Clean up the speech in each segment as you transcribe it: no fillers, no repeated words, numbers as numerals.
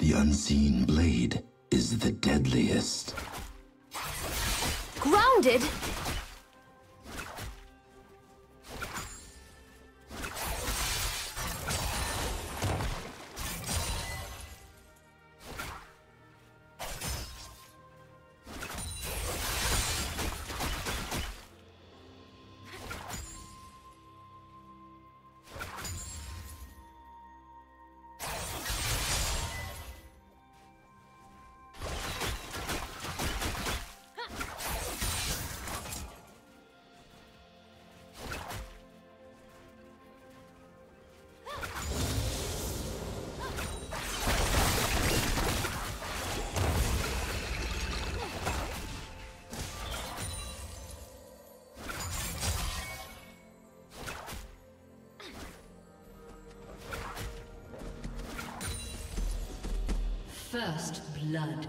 The unseen blade is the deadliest. Grounded? First blood.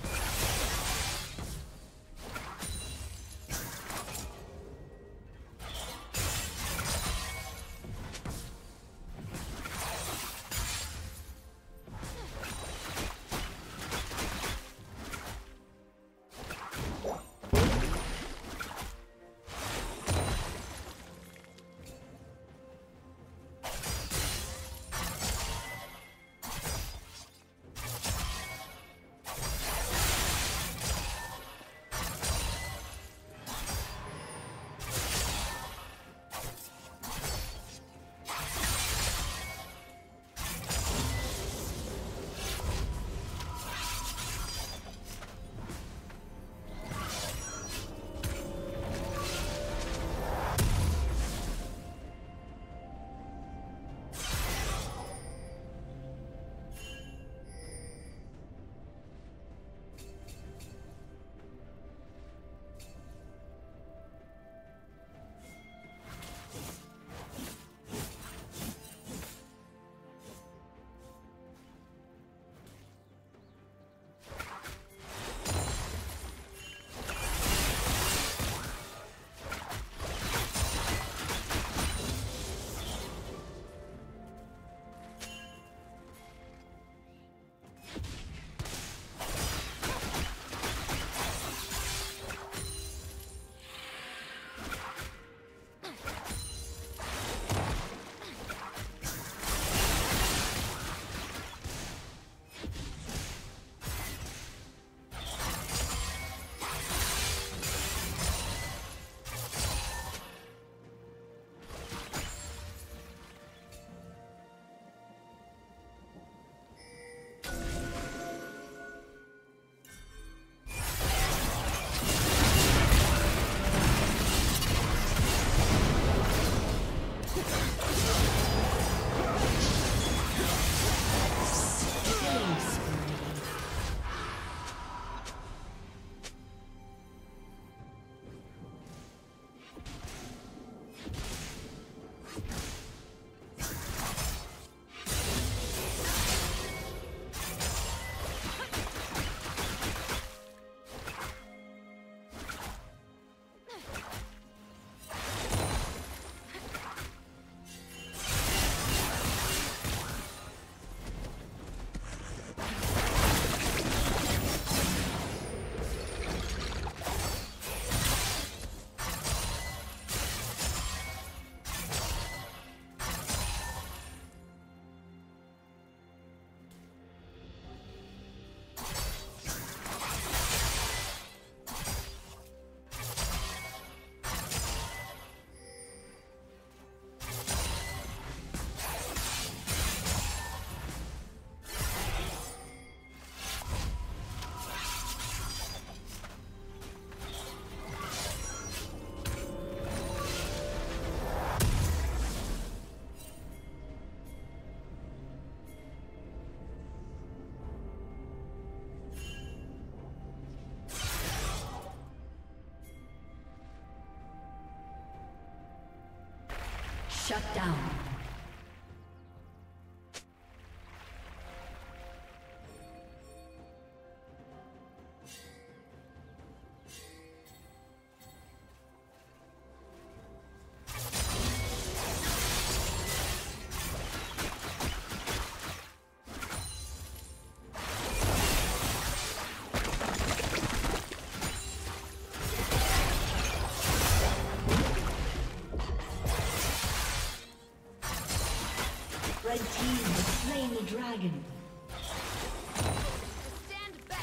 Shut down. Red team has slain the dragon. Stand back.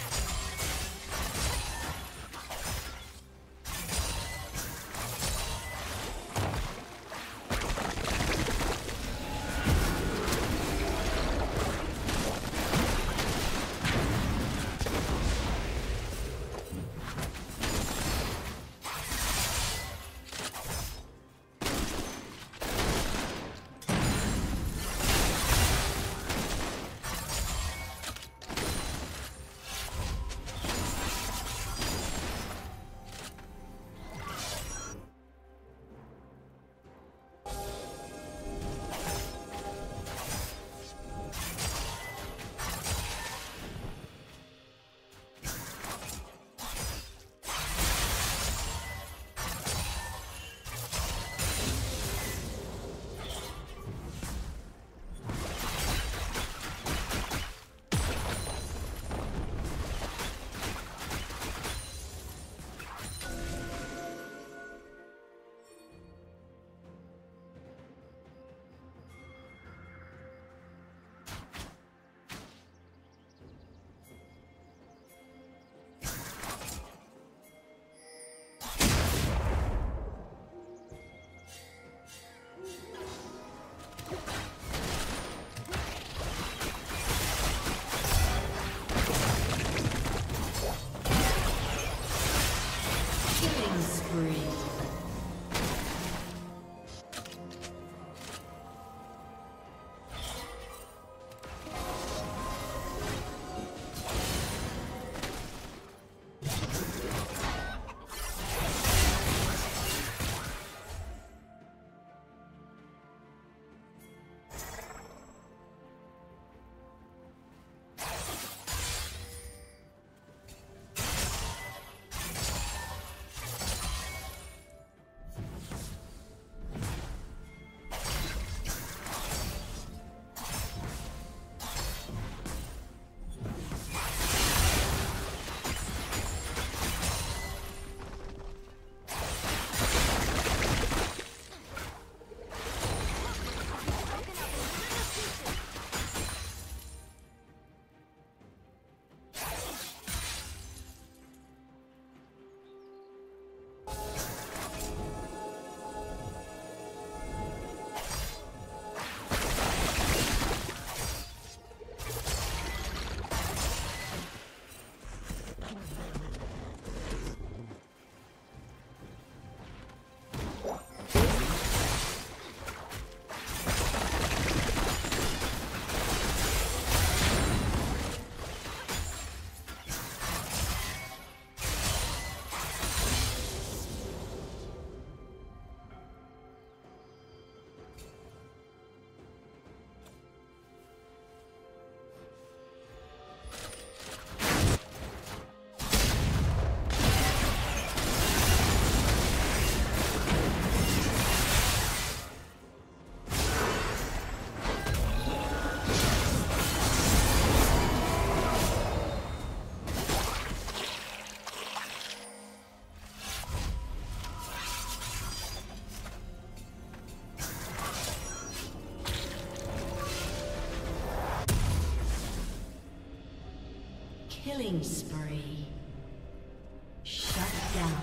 Killing spree. Shut down.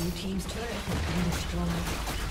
Blue team's turret has been destroyed.